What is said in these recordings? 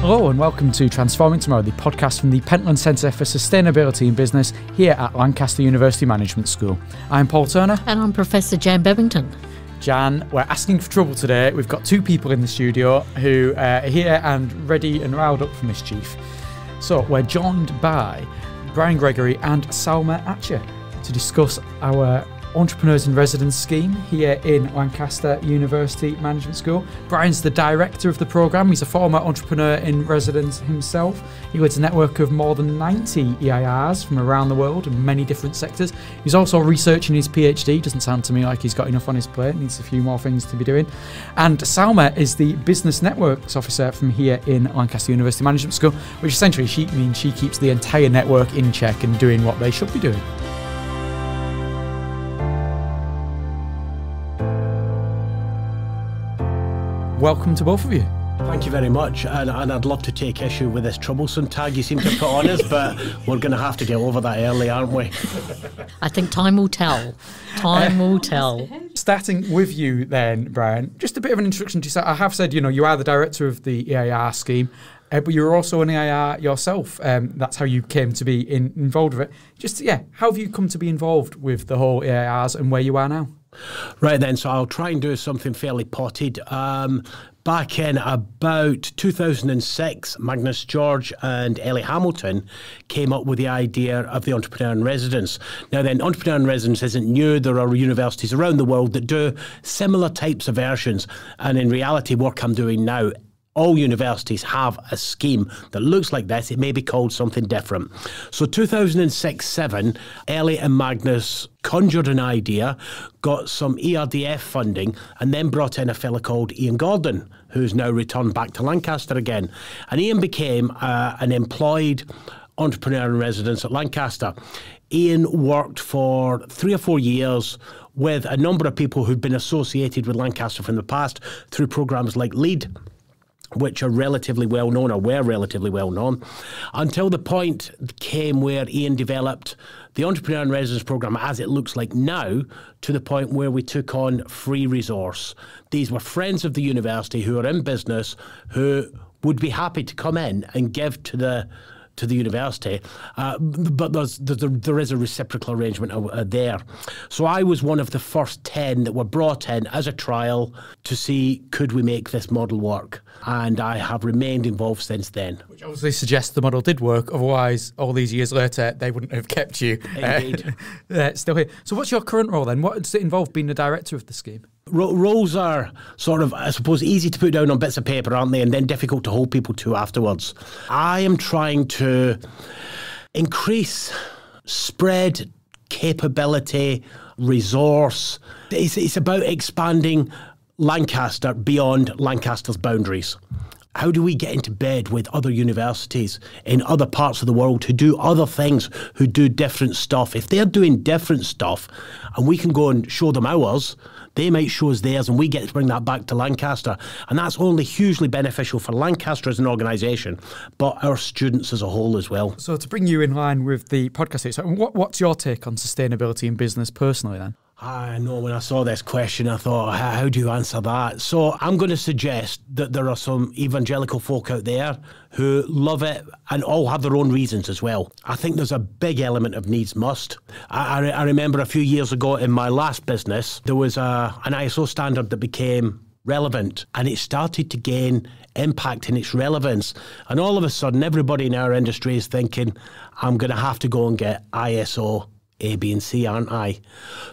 Hello and welcome to Transforming Tomorrow, the podcast from the Pentland Centre for Sustainability and Business here at Lancaster University Management School. I'm Paul Turner. And I'm Professor Jan Bevington. Jan, we're asking for trouble today. We've got two people in the studio who are here and ready and riled up for mischief. So we're joined by Brian Gregory and Selma Atcha to discuss our Entrepreneurs in Residence scheme here in Lancaster University Management School. Brian's the director of the programme. He's a former entrepreneur in residence himself. He leads a network of more than 90 EIRs from around the world in many different sectors. He's also researching his PhD. Doesn't sound to me like he's got enough on his plate. Needs a few more things to be doing. And Selma is the business networks officer from here in Lancaster University Management School, which essentially means she keeps the entire network in check and doing what they should be doing. Welcome to both of you. Thank you very much, and I'd love to take issue with this troublesome tag you seem to put on us, but we're going to have to get over that early, aren't we? I think time will tell. Time will tell. Starting with you then, Brian, just a bit of an introduction to yourself. I have said, you know, you are the director of the EIR scheme, but you're also an EIR yourself. That's how you came to be involved with it. Just, yeah, how have you come to be involved with the whole EIRs and where you are now? Right then, so I'll try and do something fairly potted. Back in about 2006, Magnus George and Ellie Hamilton came up with the idea of the Entrepreneur in Residence. Now then, Entrepreneur in Residence isn't new. There are universities around the world that do similar types of versions. And in reality, work I'm doing now, all universities have a scheme that looks like this. It may be called something different. So 2006-07, Ellie and Magnus conjured an idea, got some ERDF funding, and then brought in a fella called Ian Gordon, who's now returned back to Lancaster again. And Ian became an employed entrepreneur in residence at Lancaster. Ian worked for 3 or 4 years with a number of people who've been associated with Lancaster from the past through programmes like Lead, which are relatively well known, or were relatively well known, until the point came where Ian developed the Entrepreneur in Residence programme as it looks like now, to the point where we took on free resource. These were friends of the university who are in business, who would be happy to come in and give to the university, but there is a reciprocal arrangement there. So I was one of the first 10 that were brought in as a trial to see, could we make this model work? And I have remained involved since then. Which obviously suggests the model did work, otherwise all these years later they wouldn't have kept you. Indeed. Still here. So what's your current role then? What does it involve being the director of the scheme? Roles are sort of, I suppose, easy to put down on bits of paper, aren't they? And then difficult to hold people to afterwards. I am trying to increase spread, capability, resource. It's about expanding Lancaster beyond Lancaster's boundaries. How do we get into bed with other universities in other parts of the world who do other things, who do different stuff? If they're doing different stuff and we can go and show them ours, they might show us theirs, and we get to bring that back to Lancaster. And that's only hugely beneficial for Lancaster as an organisation, but our students as a whole as well. So to bring you in line with the podcast here, so what's your take on sustainability in business personally then? I know when I saw this question, I thought, how do you answer that? So I'm going to suggest that there are some evangelical folk out there who love it and all have their own reasons as well. I think there's a big element of needs must. I remember a few years ago in my last business, there was an ISO standard that became relevant, and it started to gain impact in its relevance. And all of a sudden, everybody in our industry is thinking, I'm going to have to go and get ISO A, B and C, aren't I?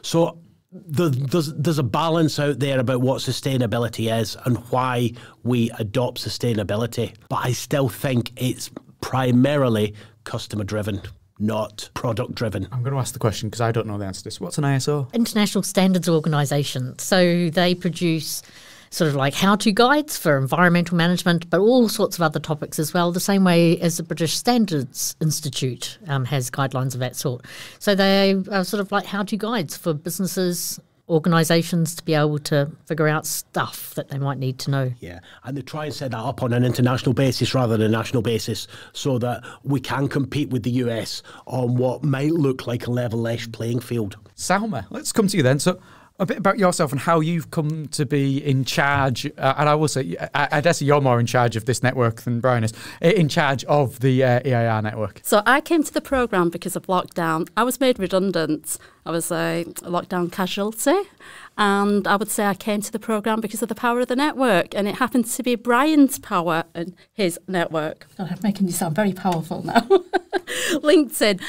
So there's a balance out there about what sustainability is and why we adopt sustainability. But I still think it's primarily customer-driven, not product-driven. I'm going to ask the question because I don't know the answer to this. What's an ISO? International Standards Organisation. So they produce sort of like how-to guides for environmental management, but all sorts of other topics as well, the same way as the British Standards Institute has guidelines of that sort. So they are sort of like how-to guides for businesses, organisations to be able to figure out stuff that they might need to know. Yeah, and they try and set that up on an international basis rather than a national basis so that we can compete with the US on what might look like a level-ish playing field. Selma, let's come to you then. So A bit about yourself and how you've come to be in charge, and I will say, I guess you're more in charge of this network than Brian is, in charge of the EIR network. So I came to the programme because of lockdown. I was made redundant. I was a lockdown casualty, and I would say I came to the programme because of the power of the network, and it happened to be Brian's power and his network. God, I'm making you sound very powerful now. LinkedIn.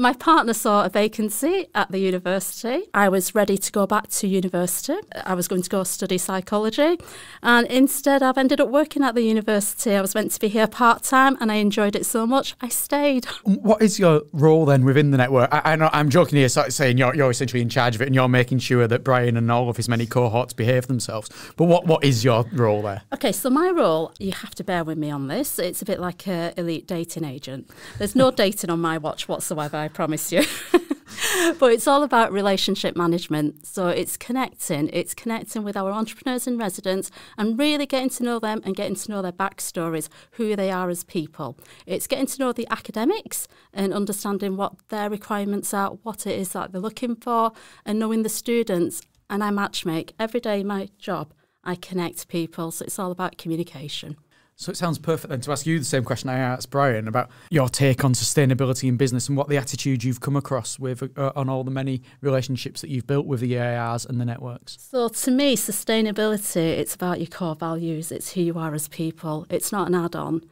My partner saw a vacancy at the university. I was ready to go back to university. I was going to go study psychology, and instead I've ended up working at the university. I was meant to be here part-time and I enjoyed it so much I stayed. What is your role then within the network? I know I'm joking here, sort of saying you're essentially in charge of it and you're making sure that Brian and all of his many cohorts behave themselves, but what is your role there? Okay, so my role, you have to bear with me on this, it's a bit like an elite dating agent. There's no dating on my watch whatsoever, I promise you. But it's all about relationship management. So it's connecting with our entrepreneurs in residence and really getting to know them and getting to know their backstories, who they are as people. It's getting to know the academics and understanding what their requirements are, what it is that they're looking for, and knowing the students. And I matchmake. Every day in my job, I connect people. So it's all about communication. So it sounds perfect then to ask you the same question I asked Brian about your take on sustainability in business and what the attitude you've come across with on all the many relationships that you've built with the EIRs and the networks. So to me, sustainability, it's about your core values. It's who you are as people. It's not an add-on.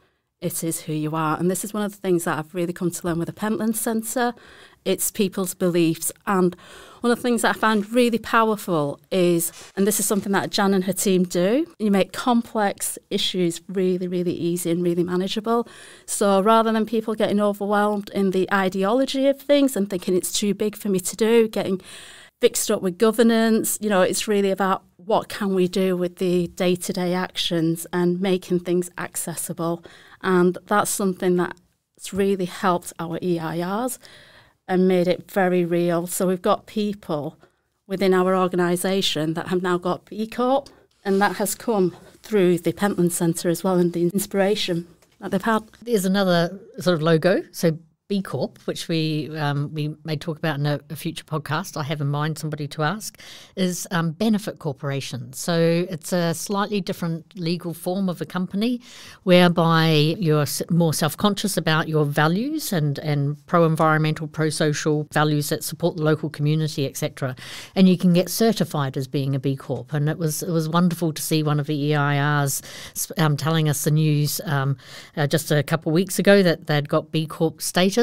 It is who you are. And this is one of the things that I've really come to learn with the Pentland Centre. It's people's beliefs. And one of the things that I find really powerful is, and this is something that Jan and her team do, you make complex issues really, really easy and really manageable. So rather than people getting overwhelmed in the ideology of things and thinking it's too big for me to do, getting fixed up with governance, you know, it's really about what can we do with the day-to-day actions and making things accessible. And that's something that's really helped our EIRs and made it very real. So we've got people within our organisation that have now got B Corp, and that has come through the Pentland Centre as well and the inspiration that they've had. There's another sort of logo, so B Corp, which we may talk about in a future podcast, I have in mind somebody to ask, is benefit corporation. So it's a slightly different legal form of a company whereby you're more self-conscious about your values and pro-environmental, pro-social values that support the local community, etc. And you can get certified as being a B Corp. And it was wonderful to see one of the EIRs telling us the news just a couple of weeks ago that they'd got B Corp status.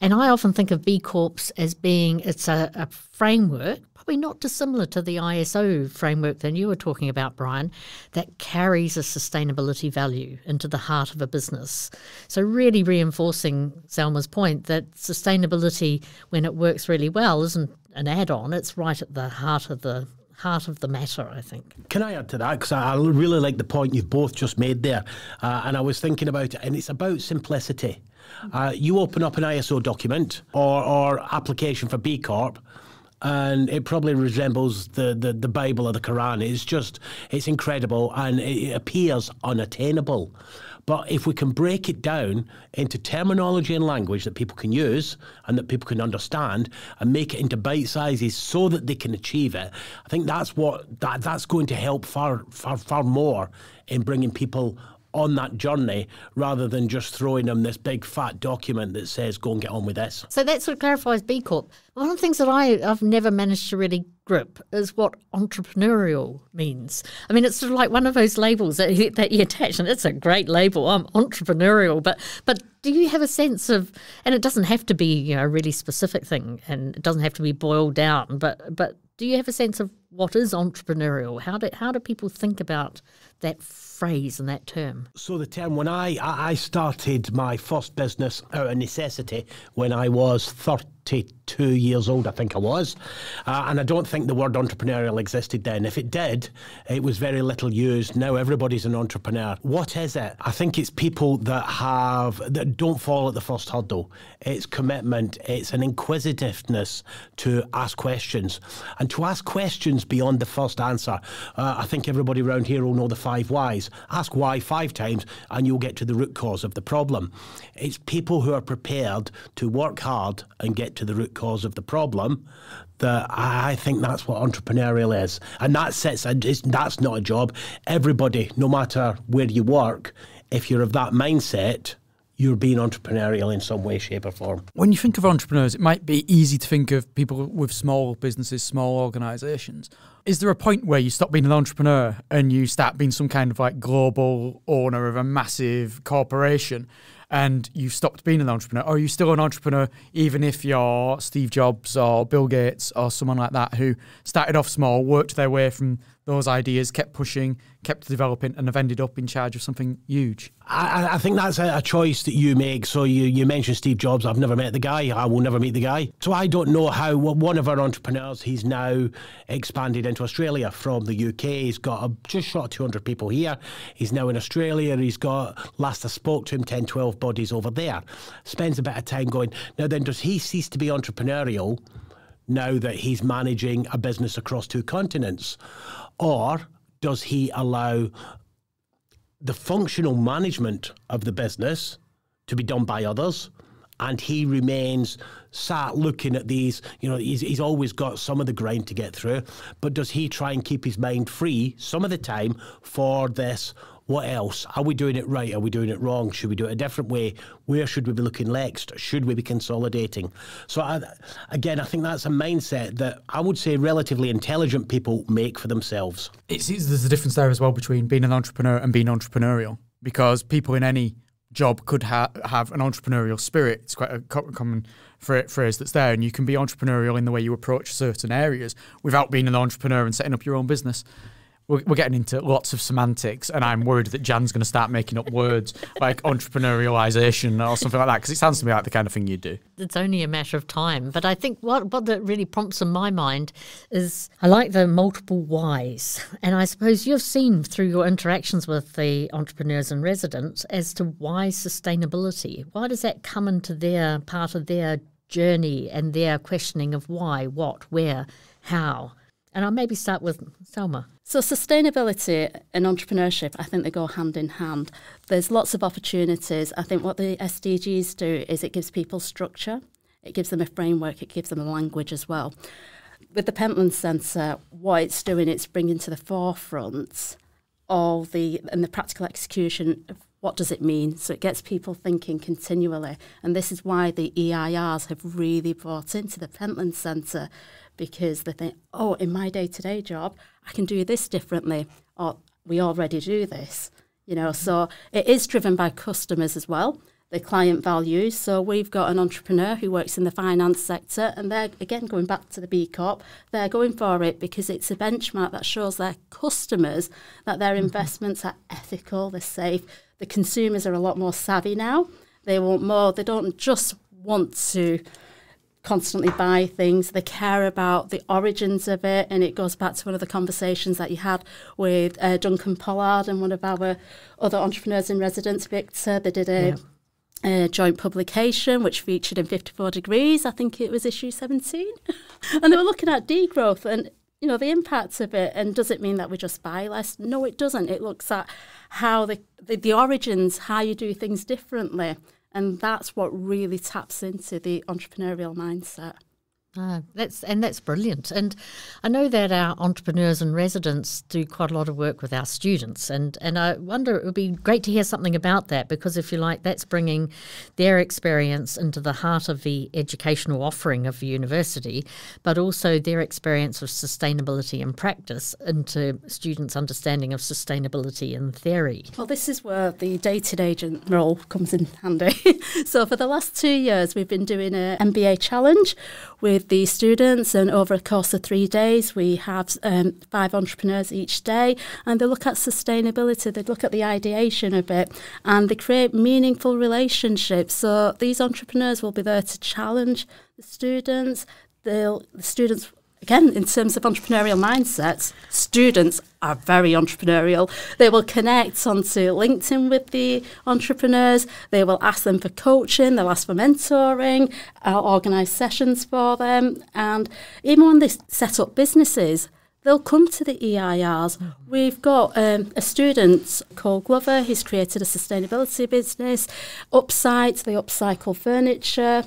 And I often think of B Corps as being, it's a framework, probably not dissimilar to the ISO framework that you were talking about, Brian, that carries a sustainability value into the heart of a business. So really reinforcing Selma's point that sustainability, when it works really well, isn't an add-on, it's right at the heart of the matter, I think. Can I add to that? Because I really like the point you've both just made there. And I was thinking about it, and it's about simplicity. You open up an ISO document or application for B Corp, and it probably resembles the Bible or the Quran. It's just, it's incredible, and it appears unattainable. But if we can break it down into terminology and language that people can use and that people can understand and make it into bite sizes so that they can achieve it, I think that's what that's going to help far more in bringing people on that journey, rather than just throwing them this big fat document that says go and get on with this. So that sort of clarifies B Corp. One of the things that I've never managed to really grip is what entrepreneurial means. I mean, it's sort of like one of those labels that you attach, and it's a great label, I'm entrepreneurial, but do you have a sense of, and it doesn't have to be, you know, a really specific thing, and it doesn't have to be boiled down, but do you have a sense of what is entrepreneurial? How do people think about that phrase and that term? So the term, when I started my first business out of necessity when I was 32 years old, I think I was, and I don't think the word entrepreneurial existed then. If it did, it was very little used. Now everybody's an entrepreneur. What is it? I think it's people that don't fall at the first hurdle. It's commitment. It's an inquisitiveness to ask questions, and to ask questions beyond the first answer. I think everybody around here will know the 5 whys. Ask why 5 times and you'll get to the root cause of the problem. It's people who are prepared to work hard and get get to the root cause of the problem, that I think that's what entrepreneurial is. And that sets, that's not a job. Everybody, no matter where you work, if you're of that mindset, you're being entrepreneurial in some way, shape or form. When you think of entrepreneurs, it might be easy to think of people with small businesses, small organisations. Is there a point where you stop being an entrepreneur and you start being some kind of like global owner of a massive corporation and you've stopped being an entrepreneur? Or are you still an entrepreneur even if you're Steve Jobs or Bill Gates or someone like that who started off small, worked their way from those ideas, kept pushing, kept developing, and have ended up in charge of something huge? I think that's a choice that you make. So you mentioned Steve Jobs. I've never met the guy. I will never meet the guy. So I don't know how one of our entrepreneurs, he's now expanded into Australia from the UK. He's got just short of 200 people here. He's now in Australia. He's got, last I spoke to him, 10, 12 bodies over there. Spends a bit of time going, now then, does he cease to be entrepreneurial now that he's managing a business across two continents? Or does he allow the functional management of the business to be done by others? And he remains sat looking at these, you know, he's always got some of the grind to get through, but does he try and keep his mind free some of the time for this? What else? Are we doing it right? Are we doing it wrong? Should we do it a different way? Where should we be looking next? Should we be consolidating? So again, I think that's a mindset that I would say relatively intelligent people make for themselves. It seems there's a difference there as well between being an entrepreneur and being entrepreneurial, because people in any job could have an entrepreneurial spirit. It's quite a common phrase that's there, and you can be entrepreneurial in the way you approach certain areas without being an entrepreneur and setting up your own business. We're getting into lots of semantics, and I'm worried that Jan's going to start making up words like entrepreneurialization or something like that, because it sounds to me like the kind of thing you do. It's only a matter of time. But I think what that really prompts in my mind is I like the multiple whys. And I suppose you've seen through your interactions with the entrepreneurs in residence as to why sustainability. Why does that come into their part of their journey and their questioning of why, what, where, how? And I'll maybe start with Selma. So sustainability and entrepreneurship, I think they go hand in hand. There's lots of opportunities. I think what the SDGs do is it gives people structure, it gives them a framework, it gives them a language as well. With the Pentland Centre, what it's doing, it's bringing to the forefront all the practical execution of what does it mean. So it gets people thinking continually. And this is why the EIRs have really brought into the Pentland Centre, because they think, oh, in my day-to-day job, I can do this differently, or we already do this, you know. So it is driven by customers as well, the client values. So we've got an entrepreneur who works in the finance sector, and they're, again, going back to the B Corp, they're going for it because it's a benchmark that shows their customers that their investments are ethical, they're safe. The consumers are a lot more savvy now. They want more. They don't just want to constantly buy things. They care about the origins of it, and it goes back to one of the conversations that you had with Duncan Pollard and one of our other entrepreneurs in residence, Victor. They did a joint publication which featured in 54 Degrees. I think it was issue 17. And they were looking at degrowth and, you know, the impacts of it. And does it mean that we just buy less? No, it doesn't. It looks at how the origins, how you do things differently. And that's what really taps into the entrepreneurial mindset. Oh, that's brilliant. And I know that our entrepreneurs in residence do quite a lot of work with our students, and I wonder, it would be great to hear something about that, because if you like, that's bringing their experience into the heart of the educational offering of the university, but also their experience of sustainability in practice into students' understanding of sustainability in theory. Well, this is where the dated agent role comes in handy. So for the last 2 years, we've been doing an MBA challenge with the students, and over a course of 3 days we have 5 entrepreneurs each day, and they look at sustainability, they look at the ideation of it, and they create meaningful relationships. So these entrepreneurs will be there to challenge the students. The students, again, in terms of entrepreneurial mindsets, students are very entrepreneurial. They will connect onto LinkedIn with the entrepreneurs. They will ask them for coaching. They'll ask for mentoring. I'll organise sessions for them. And even when they set up businesses, they'll come to the EIRs. We've got a student called Glover. He's created a sustainability business. Upside, they upcycle furniture.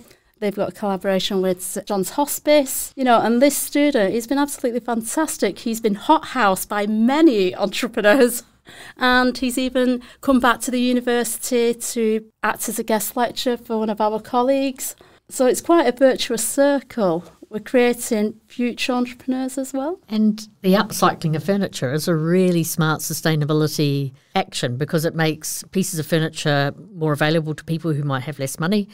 They've got a collaboration with St John's Hospice, you know, and this student, he's been absolutely fantastic. He's been hothoused by many entrepreneurs, and he's even come back to the university to act as a guest lecturer for one of our colleagues. So it's quite a virtuous circle. We're creating future entrepreneurs as well. And the upcycling of furniture is a really smart sustainability action, because it makes pieces of furniture more available to people who might have less money,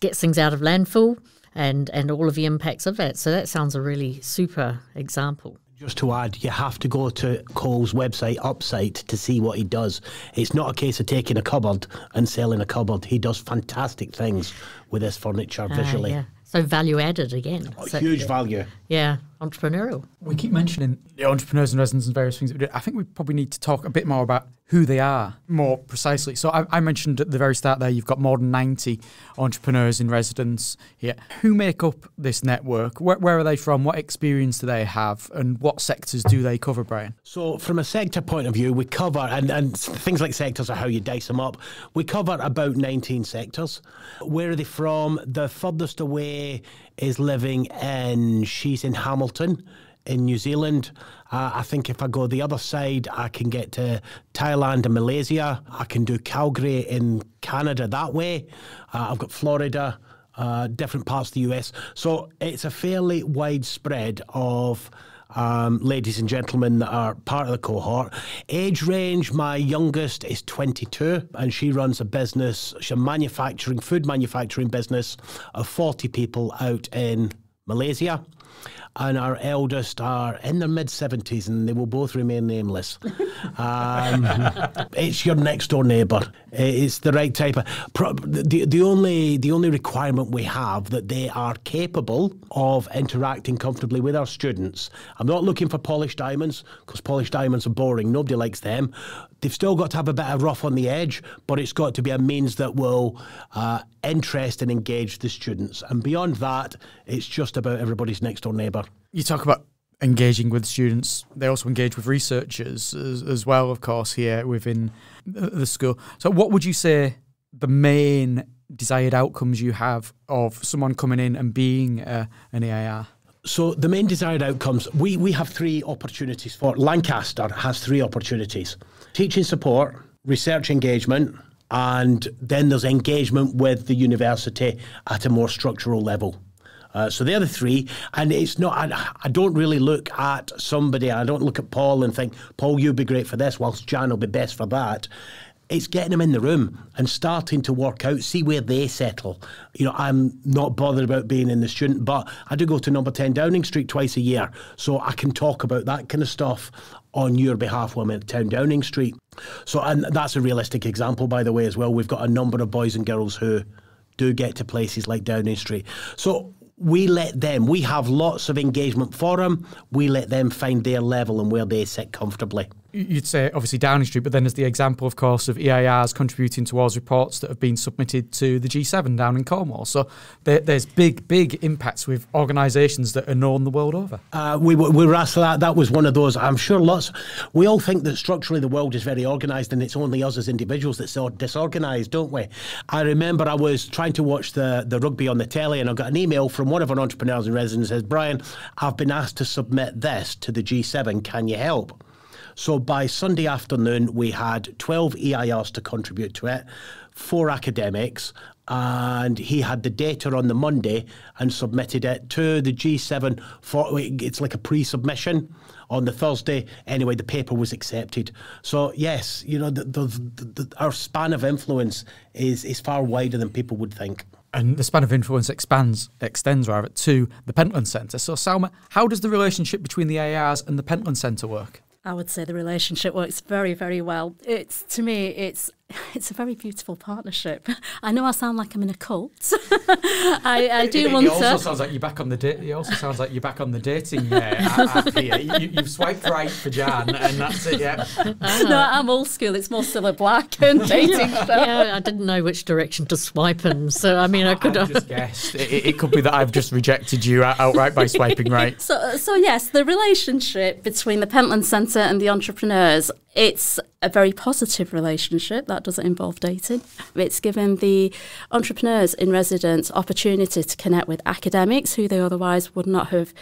gets things out of landfill and all of the impacts of that. So that sounds a really super example. Just to add, you have to go to Cole's website, Upside, to see what he does. It's not a case of taking a cupboard and selling a cupboard. He does fantastic things with his furniture visually. Yeah. So value added again. Oh, so, huge value. Yeah, entrepreneurial. We keep mentioning the entrepreneurs in residence and various things that we do. I think we probably need to talk a bit more about who they are more precisely. So I mentioned at the very start there, you've got more than 90 entrepreneurs in residence here. Who make up this network? Where are they from? What experience do they have? And what sectors do they cover, Brian? So from a sector point of view, we cover, and things like sectors are how you dice them up. We cover about 19 sectors. Where are they from? The furthest away is living in, she's in Hamilton in New Zealand. I think if I go the other side, I can get to Thailand and Malaysia. I can do Calgary in Canada that way. I've got Florida, different parts of the US. So it's a fairly widespread of ladies and gentlemen that are part of the cohort. Age range, my youngest is 22, and she runs a business, she's a manufacturing, food manufacturing business of 40 people out in Malaysia. And our eldest are in their mid-70s, and they will both remain nameless. It's your next-door neighbour. It's the right type of... The only requirement we have that they are capable of interacting comfortably with our students. I'm not looking for polished diamonds, because polished diamonds are boring. Nobody likes them. They've still got to have a bit of rough on the edge, but it's got to be a means that will interest and engage the students. And beyond that, it's just about everybody's next-door neighbour. You talk about engaging with students. They also engage with researchers as well, of course, here within the school. So what would you say the main desired outcomes you have of someone coming in and being an EIR? So the main desired outcomes, we have three opportunities for. Lancaster has three opportunities: teaching support, research engagement, and then there's engagement with the university at a more structural level. So they're the three, and it's not, I don't really look at somebody, I don't look at Paul and think, Paul, you'd be great for this, whilst Jan will be best for that. It's getting them in the room and starting to work out, see where they settle. You know, I'm not bothered about being in the student, but I do go to number 10 Downing Street twice a year, so I can talk about that kind of stuff on your behalf when I'm at 10 Downing Street. So, and that's a realistic example, by the way, as well. We've got a number of boys and girls who do get to places like Downing Street. So we let them, we have lots of engagement for them, we let them find their level and where they sit comfortably. You'd say obviously Downing Street, but then there's the example, of course, of EIRs contributing towards reports that have been submitted to the G7 down in Cornwall. So there's big, big impacts with organisations that are known the world over. We were asked that. That was one of those. I'm sure lots. We all think that structurally the world is very organised, and it's only us as individuals that's disorganised, don't we? I remember I was trying to watch the rugby on the telly, and I got an email from one of our entrepreneurs in residence says, Brian, I've been asked to submit this to the G7. Can you help? So by Sunday afternoon, we had 12 EIRs to contribute to it, 4 academics, and he had the data on the Monday and submitted it to the G7 for, it's like a pre-submission on the Thursday. Anyway, the paper was accepted. So yes, you know, our span of influence is far wider than people would think. And the span of influence extends to the Pentland Centre. So Selma, how does the relationship between the EIRs and the Pentland Centre work? I would say the relationship works very, very well. It's, to me, it's a very beautiful partnership. I know I sound like I'm in a cult. I do want to. It also sounds like you're back on the date. It also sounds like you're back on the dating app here. You've swiped right for Jan, and that's it. Yeah. No, I'm old school. It's more still a black and dating. Yeah, I didn't know which direction to swipe in, so I mean, I just guessed. It could be that I've just rejected you outright by swiping right. So yes, the relationship between the Pentland Centre and the entrepreneurs It's a very positive relationship that doesn't involve dating. It's given the entrepreneurs in residence opportunity to connect with academics who they otherwise would not have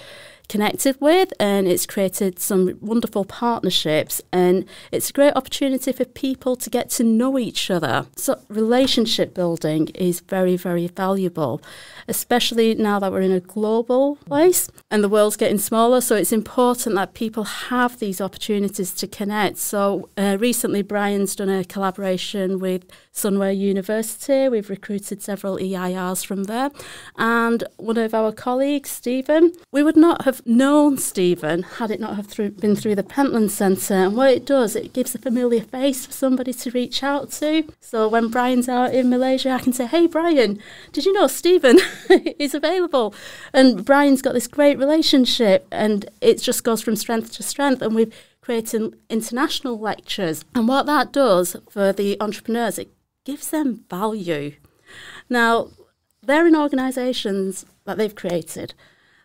connected with, and it's created some wonderful partnerships, and it's a great opportunity for people to get to know each other. So relationship building is very, very valuable, especially now that we're in a global place and the world's getting smaller, so it's important that people have these opportunities to connect. So recently Brian's done a collaboration with Sunway University. We've recruited several EIRs from there, and one of our colleagues, Stephen, we would not have known Stephen had it not have been through the Pentland Centre. And what it does, it gives a familiar face for somebody to reach out to. So when Brian's out in Malaysia, I can say, hey Brian, did you know Stephen is available? And Brian's got this great relationship, and it just goes from strength to strength. And we've created international lectures, and what that does for the entrepreneurs, it gives them value. Now, they're in organisations that they've created.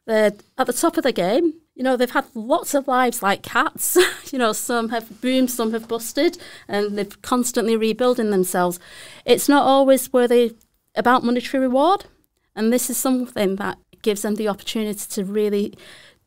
They're at the top of the game. You know, they've had lots of lives like cats. You know, some have boomed, some have busted, and they're constantly rebuilding themselves. It's not always worthy about monetary reward, and this is something that gives them the opportunity to really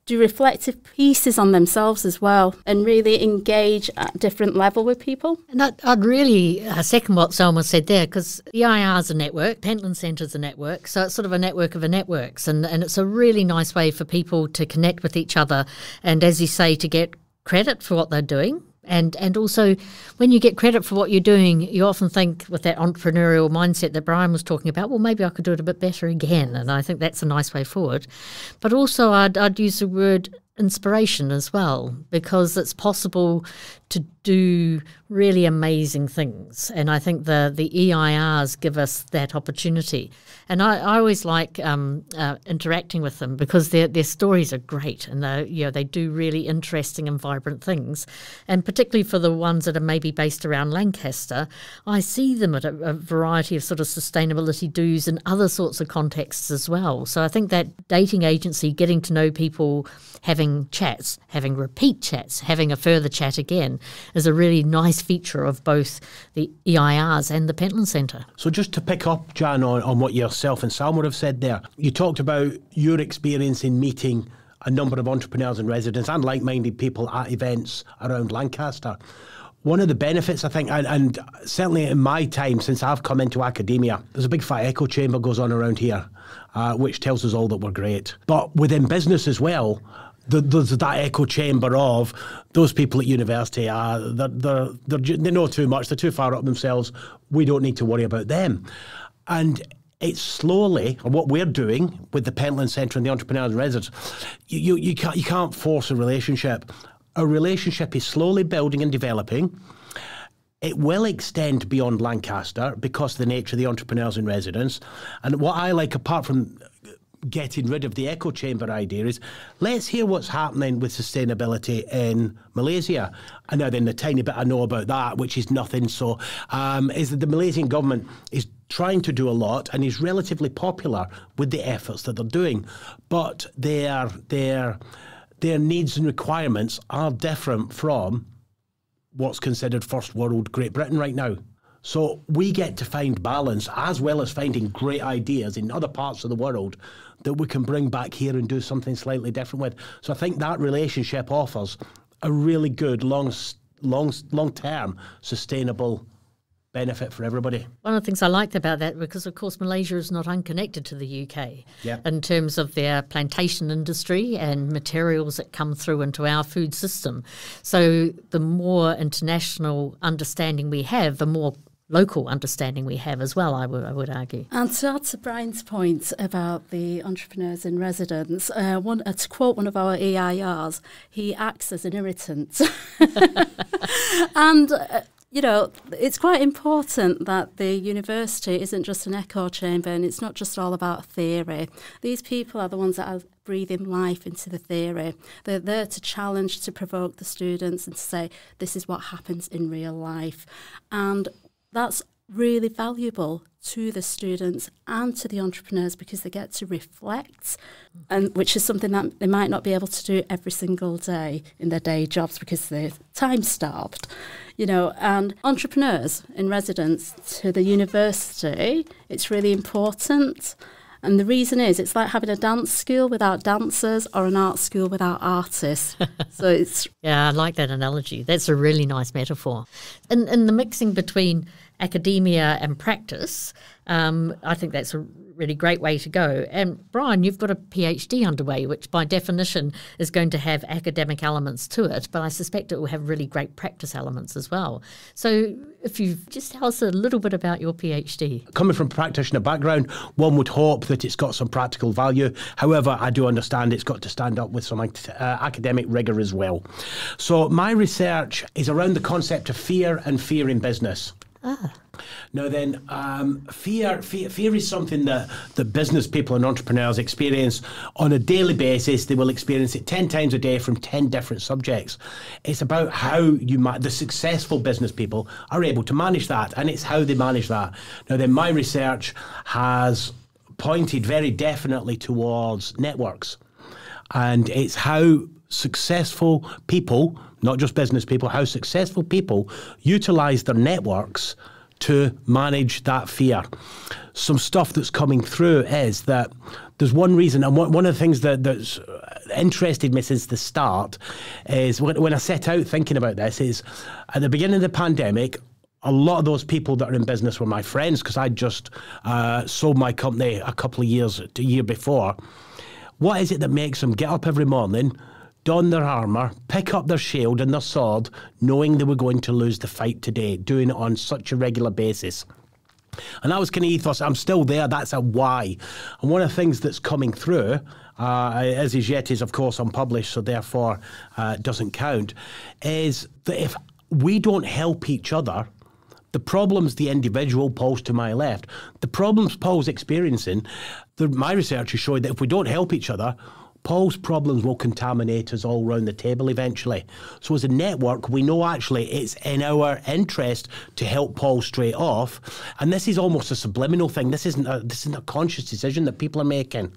do reflective pieces on themselves as well, and really engage at different level with people. And I'd really second what Selma said there, because the EIR's a network, Pentland Centre's a network, so it's sort of a network of a networks, and it's a really nice way for people to connect with each other, and as you say, to get credit for what they're doing. And also, when you get credit for what you're doing, you often think with that entrepreneurial mindset that Brian was talking about, well, maybe I could do it a bit better again. And I think that's a nice way forward. But also, I'd use the word inspiration as well, because it's possible to do really amazing things. And I think the EIRs give us that opportunity. And I always like interacting with them, because their stories are great, and they do really interesting and vibrant things. And particularly for the ones that are maybe based around Lancaster, I see them at a variety of sort of sustainability do's and other sorts of contexts as well. So I think that dating agency, getting to know people, having chats, having repeat chats, having a further chat again, is a really nice feature of both the EIRs and the Pentland Centre. So just to pick up, Jan, on what yourself and Sam would have said there, you talked about your experience in meeting a number of entrepreneurs in residence and like-minded people at events around Lancaster. One of the benefits, I think, and certainly in my time since I've come into academia, there's a big fat echo chamber goes on around here, which tells us all that we're great. But within business as well, there's that echo chamber of those people at university, they know too much, they're too far up themselves, we don't need to worry about them. And it's slowly, and what we're doing with the Pentland Centre and the Entrepreneurs in Residence, you can't force a relationship. A relationship is slowly building and developing. It will extend beyond Lancaster because of the nature of the entrepreneurs in residence. And what I like, apart from getting rid of the echo chamber idea, is let's hear what's happening with sustainability in Malaysia. And now then, the tiny bit I know about that, which is nothing, so is that the Malaysian government is trying to do a lot and is relatively popular with the efforts that they're doing. But their needs and requirements are different from what's considered first world Great Britain right now. So we get to find balance, as well as finding great ideas in other parts of the world that we can bring back here and do something slightly different with. So I think that relationship offers a really good long-term sustainable benefit for everybody. One of the things I liked about that, because of course Malaysia is not unconnected to the UK, yeah, in terms of their plantation industry and materials that come through into our food system. So the more international understanding we have, the more local understanding we have as well, I would argue. And to add to Brian's point about the entrepreneurs in residence, to quote one of our EIRs, he acts as an irritant. And you know, it's quite important that the university isn't just an echo chamber, and it's not just all about theory. These people are the ones that are breathing life into the theory. They're there to challenge, to provoke the students, and to say, this is what happens in real life. And that's really valuable to the students and to the entrepreneurs, because they get to reflect, and which is something that they might not be able to do every single day in their day jobs because they're time-starved, you know. And entrepreneurs in residence to the university, it's really important. And the reason is, it's like having a dance school without dancers or an art school without artists. So it's yeah, I like that analogy. That's a really nice metaphor. And the mixing between academia and practice, I think that's a really great way to go. And Brian, you've got a PhD underway, which by definition is going to have academic elements to it, but I suspect it will have really great practice elements as well. So if you just tell us a little bit about your PhD. Coming from a practitioner background, one would hope that it's got some practical value. However, I do understand it's got to stand up with some academic rigour as well. So my research is around the concept of fear and fear in business. Ah. Now then, fear is something that the business people and entrepreneurs experience on a daily basis. They will experience it 10 times a day from 10 different subjects. It's about how you the successful business people are able to manage that, and it's how they manage that. Now then, my research has pointed very definitely towards networks, and it's how successful people, not just business people, how successful people utilise their networks to manage that fear. Some stuff that's coming through is that there's one reason, and one of the things that's interested me since the start is when I set out thinking about this is at the beginning of the pandemic, a lot of those people that are in business were my friends because I just sold my company a couple of years, a year before. What is it that makes them get up every morning, don their armour, pick up their shield and their sword, knowing they were going to lose the fight today, doing it on such a regular basis? And that was kind of ethos. I'm still there. That's a why. And one of the things that's coming through, as is yet is, of course, unpublished, so therefore doesn't count, is that if we don't help each other, the problems the individual, Paul's to my left, the problems Paul's experiencing, my research has showed that if we don't help each other, Paul's problems will contaminate us all round the table eventually. So as a network, we know actually it's in our interest to help Paul straight off. And this is almost a subliminal thing. This isn't a conscious decision that people are making.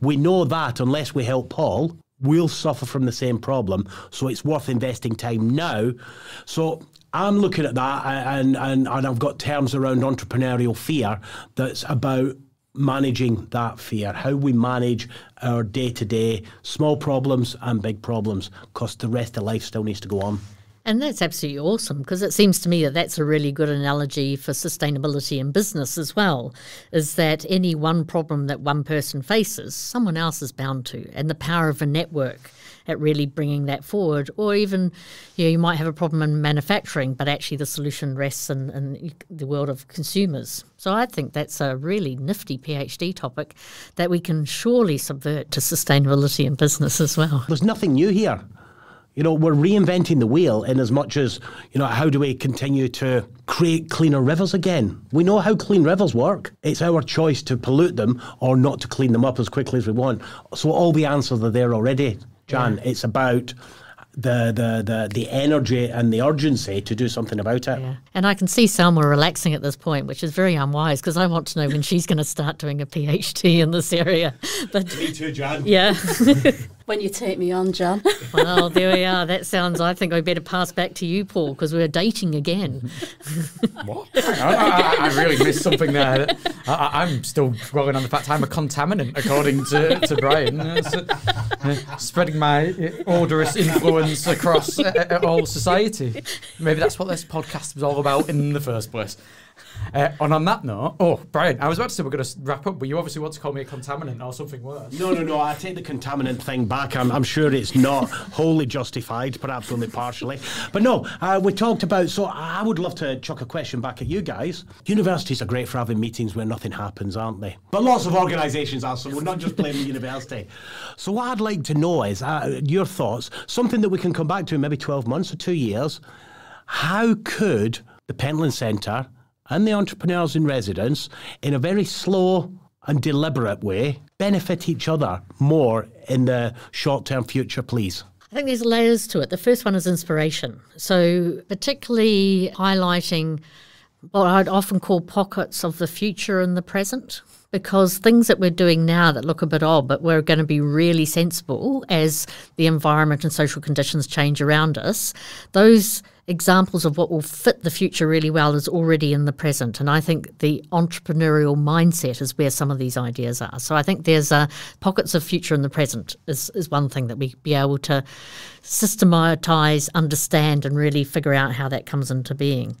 We know that unless we help Paul, we'll suffer from the same problem. So it's worth investing time now. So I'm looking at that, and I've got terms around entrepreneurial fear that's about managing that fear, how we manage our day-to-day small problems and big problems, because the rest of life still needs to go on. And that's absolutely awesome, because it seems to me that that's a really good analogy for sustainability in business as well, is that any one problem that one person faces, someone else is bound to, and the power of a network at really bringing that forward. Or even, you know, you might have a problem in manufacturing, but actually the solution rests in the world of consumers. So I think that's a really nifty PhD topic that we can surely subvert to sustainability in business as well. There's nothing new here. You know, we're reinventing the wheel in as much as, you know, how do we continue to create cleaner rivers again? We know how clean rivers work. It's our choice to pollute them or not to clean them up as quickly as we want. So all the answers are there already. Jan, it's about the energy and the urgency to do something about it. Yeah. And I can see Selma relaxing at this point, which is very unwise, because I want to know when she's going to start doing a PhD in this area. But, me too, Jan. Yeah. When you take me on, Jan. Well, there we are. That sounds, I think I better pass back to you, Paul, because we're dating again. What? I really missed something there. I'm still dwelling on the fact I'm a contaminant, according to Brian. Spreading my odorous influence across all society. Maybe that's what this podcast was all about in the first place. And on that note, oh, Brian, I was about to say we're going to wrap up, but you obviously want to call me a contaminant or something worse. No, no, no, I take the contaminant thing back. I'm sure it's not wholly justified, perhaps only partially. But no, we talked about, so I would love to chuck a question back at you guys. Universities are great for having meetings where nothing happens, aren't they? But lots of organisations are, so we're not just blaming the university. So what I'd like to know is your thoughts, something that we can come back to in maybe 12 months or 2 years. How could the Pentland Centre and the entrepreneurs in residence, in a very slow and deliberate way, benefit each other more in the short-term future, please? I think there's layers to it. The first one is inspiration. So particularly highlighting what I'd often call pockets of the future and the present, because things that we're doing now that look a bit odd, but we're going to be really sensible as the environment and social conditions change around us, those examples of what will fit the future really well is already in the present. And I think the entrepreneurial mindset is where some of these ideas are. So I think there's pockets of future in the present is one thing that we be able to systematize, understand, and really figure out how that comes into being.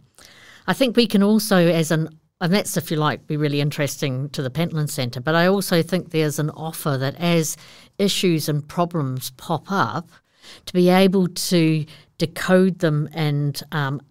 I think we can also, as an, and that's, if you like, be really interesting to the Pentland Centre, but I also think there's an offer that as issues and problems pop up, to be able to decode them and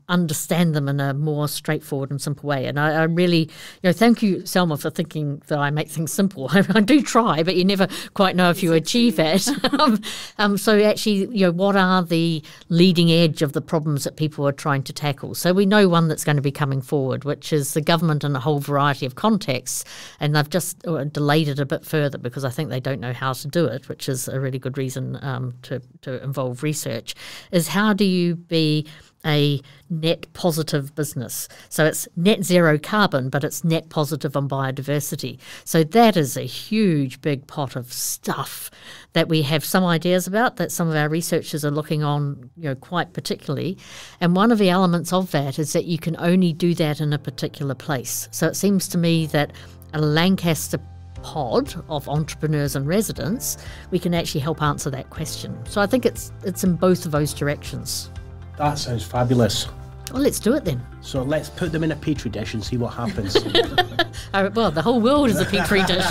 understand them in a more straightforward and simple way. And I really, you know, thank you, Selma, for thinking that I make things simple. I do try, but you never quite know if you achieve it. So actually, you know, what are the leading edge of the problems that people are trying to tackle? So we know one that's going to be coming forward, which is the government in a whole variety of contexts, and they've just delayed it a bit further because I think they don't know how to do it, which is a really good reason to involve research, is how do you be a net positive business? So it's net zero carbon, but it's net positive on biodiversity. So that is a huge big pot of stuff that we have some ideas about, that some of our researchers are looking on, you know, quite particularly. And one of the elements of that is that you can only do that in a particular place. So it seems to me that a Lancaster pod of entrepreneurs in residence, we can actually help answer that question. So I think it's in both of those directions. That sounds fabulous. Well, let's do it then. So let's put them in a petri dish and see what happens. All right, well, the whole world is a petri dish.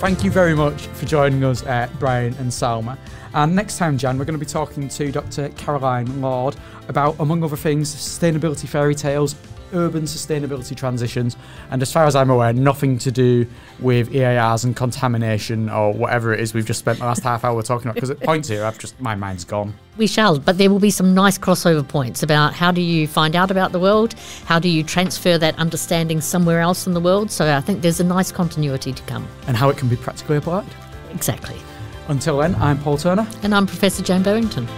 Thank you very much for joining us, Brian and Selma. And next time, Jan, we're going to be talking to Dr. Caroline Lord about, among other things, sustainability fairy tales, urban sustainability transitions, and as far as I'm aware, nothing to do with EARs and contamination or whatever it is we've just spent the last half hour talking about, because at points here, my mind's gone. We shall, but there will be some nice crossover points about how do you find out about the world, how do you transfer that understanding somewhere else in the world, so I think there's a nice continuity to come. And how it can be practically applied. Exactly. Until then, I'm Paul Turner. And I'm Professor Jane Barrington.